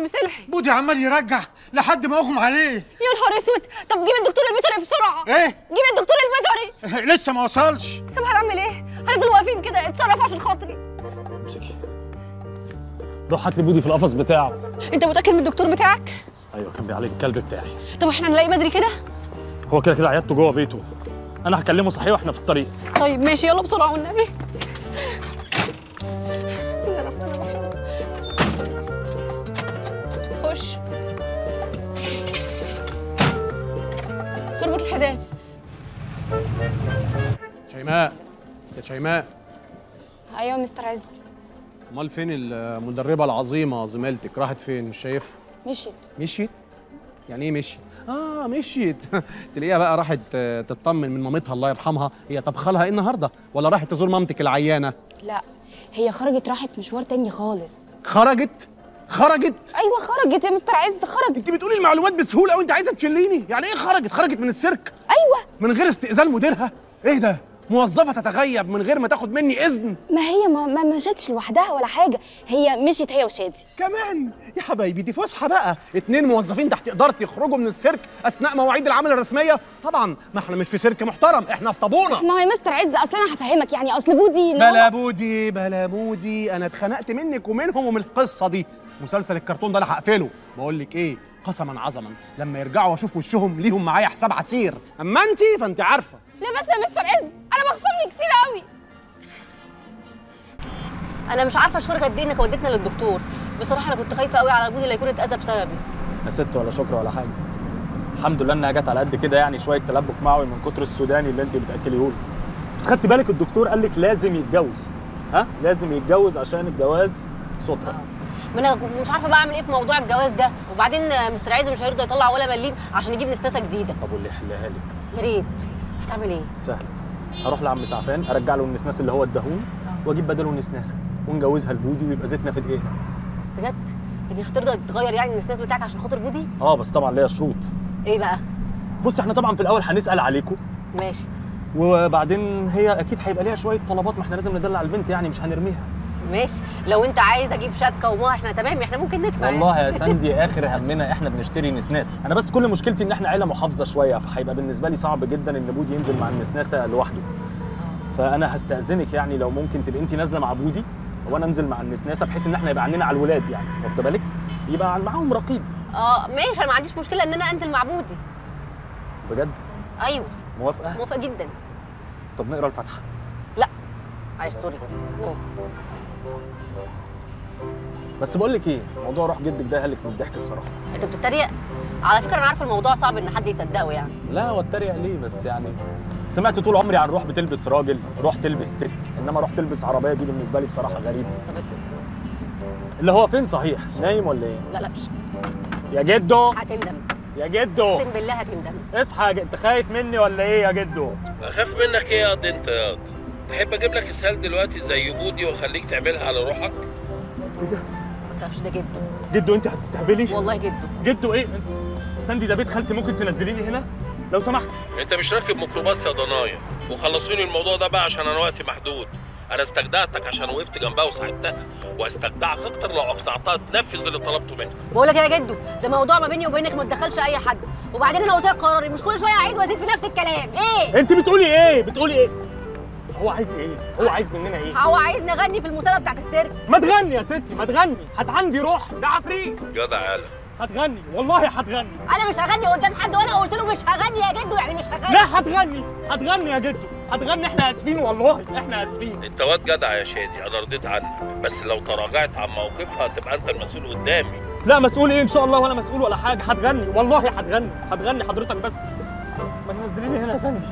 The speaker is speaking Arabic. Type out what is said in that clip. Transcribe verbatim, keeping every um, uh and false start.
عم مسلحي؟ بودي عمال يرجع لحد ما اغمى عليه. يا نهار اسود، طب جيب الدكتور البيطري بسرعه. ايه؟ جيب الدكتور البيطري. إيه؟ لسه ما وصلش. طب هنعمل ايه؟ هنفضل واقفين كده؟ اتصرف عشان خاطري. امسكي، روح هات لي بودي في القفص بتاعه. انت متاكد من الدكتور بتاعك؟ ايوه، كان بيعالج الكلب بتاعي. طب احنا هنلاقيه بدري كده؟ هو كده كده عيادته جوه بيته، انا هكلمه صحيح واحنا في الطريق. طيب ماشي، يلا بسرعه والنبي. بسم الله الرحمن الرحيم. خش اربط الحذاء. شيماء، يا شيماء. ايوه مستر عز. امال فين المدربه العظيمه زميلتك؟ راحت فين؟ مش شايفها. مشيت. مشيت؟ يعني ايه مشيت؟ اه مشيت. تلاقيها بقى راحت تطمن من مامتها الله يرحمها، هي طبخه لها ايه النهارده؟ ولا راحت تزور مامتك العيانه؟ لا، هي خرجت، راحت مشوار تاني خالص. خرجت؟ خرجت؟ ايوه خرجت يا مستر عز، خرجت. انت بتقولي المعلومات بسهوله وانت عايزه تشليني، يعني ايه خرجت؟ خرجت من السيرك؟ ايوه، من غير استئذان مديرها؟ ايه ده؟ موظفه تتغيب من غير ما تاخد مني اذن؟ ما هي ما, ما مشتش لوحدها ولا حاجه، هي مشيت هي وشادي كمان. يا حبايبي دي فسحه بقى، اتنين موظفين تحت ادارتي يخرجوا من السيرك اثناء مواعيد العمل الرسميه. طبعا ما احنا مش في سيرك محترم، احنا في طابونه. ما هي مستر عز اصل انا هفهمك، يعني اصل بودي بلا بودي بلا بودي، انا اتخنقت منك ومنهم ومن القصه دي. مسلسل الكرتون ده انا هقفله. بقول لك ايه، قسما عظما لما يرجعوا واشوف وشهم ليهم معايا حساب عسير. اما انت فانت عارفه. لا بس يا مستر عز، انا مخصومني كتير قوي. انا مش عارفه اشكرك قد ايه انك وديتنا للدكتور، بصراحه انا كنت خايفه قوي على بودي اللي هيكون اتاذى بسببي. يا ست ولا شكر ولا حاجه، الحمد لله انها جت على قد كده، يعني شويه تلبك معوي من كتر السوداني اللي انت بتاكليهوله. بس خدتي بالك الدكتور قال لك لازم يتجوز؟ ها لازم يتجوز عشان الجواز سطره. ما انا مش عارفه بقى اعمل ايه في موضوع الجواز ده، وبعدين مستر عايز مش هيرضى يطلع ولا مليم عشان يجيب نساسه جديده. طب واللي يحلها لك؟ يا ريت. هتعمل ايه؟ سهل، هروح لعم سعفان ارجع له النسناس اللي هو اداهوني واجيب بداله نسناسه ونجوزها لبودي ويبقى زيتنا في دقيقنا. بجد؟ يعني هترضى تغير يعني النسناس بتاعك عشان خاطر بودي؟ اه بس طبعا ليا شروط. ايه بقى؟ بص احنا طبعا في الاول هنسال عليكم. ماشي. وبعدين هي اكيد هيبقى ليها شويه طلبات، ما احنا لازم ندلع البنت يعني، مش هنرميها. ماشي، لو انت عايز اجيب شبكه ومهر احنا تمام، احنا ممكن ندفع. والله يا سندي اخر همنا احنا بنشتري نسناس، انا بس كل مشكلتي ان احنا عيله محافظه شويه، فهيبقى بالنسبه لي صعب جدا ان بودي ينزل مع النسناسه لوحده. فانا هستاذنك يعني لو ممكن تبقي انت نازله مع بودي وانا انزل مع النسناسه، بحيث ان احنا يبقى عندنا على الولاد يعني، واخده بالك؟ يبقى معاهم رقيب. اه ماشي، انا ما عنديش مشكله ان انا انزل مع بودي. بجد؟ ايوه. موافقه؟ موافقه جدا. طب نقرا الفاتحه. لا معلش سوري. بس بقول لك ايه، موضوع روح جدك ده هلك من الضحك بصراحه. انت بتتريق؟ على فكره انا عارفه الموضوع صعب ان حد يصدقه يعني. لا هو اتريق ليه بس، يعني سمعت طول عمري عن روح بتلبس راجل، روح تلبس ست، انما روح تلبس عربيه دي بالنسبه لي بصراحه غريبه. طب اسكت. اللي هو فين صحيح؟ نايم ولا ايه؟ لا لا شك. يا جدو هتندم. يا جدو اقسم بالله هتندم. اصحى، انت خايف مني ولا ايه يا جدو؟ اخاف منك ايه يا قاضي انت يا قاضي؟ احب اجيب لك اسهال دلوقتي زي بودي واخليك تعملها على روحك. ايه ده؟ ما تخافش، ده جدو. جدو انت هتستهبلي؟ والله جدو. جدو ايه؟ سندي ده بيت خالتي، ممكن تنزليني هنا؟ لو سمحتي. انت مش راكب ميكروباص يا ضنايا، وخلصوني الموضوع ده بقى عشان انا وقتي محدود. انا استجدعتك عشان وقفت جنبها وساعدتها، واستجدعك اكتر لو اقنعتها تنفذ اللي طلبته منها. بقول لك يا جدو ده موضوع ما بيني وبينك، ما تدخلش اي حد. وبعدين انا قلت لك قراري، مش كل شويه اعيد وازيد في نفس الكلام. ايه؟ انت بتقولي ايه؟ بتقولي ايه؟ هو عايز ايه؟ هو عايز مننا ايه؟ هو عايز نغني في المسابقه بتاعت السيرك. ما تغني يا ستي، ما تغني، هتعندي روح، ده عفريت. جدع عالم. هتغني، والله هتغني. انا مش هغني قدام حد، وانا قلت له مش هغني يا جدو، يعني مش هغني. لا هتغني، هتغني يا جدو، هتغني، احنا اسفين والله، احنا اسفين. انت واد جدع يا شادي، انا رضيت عنك، بس لو تراجعت عن موقفها تبقى انت المسؤول قدامي. لا مسؤول ايه ان شاء الله، ولا مسؤول ولا حاجه، هتغني، والله هتغني، هتغني حضرتك بس. ما تنزليني هنا يا سندي.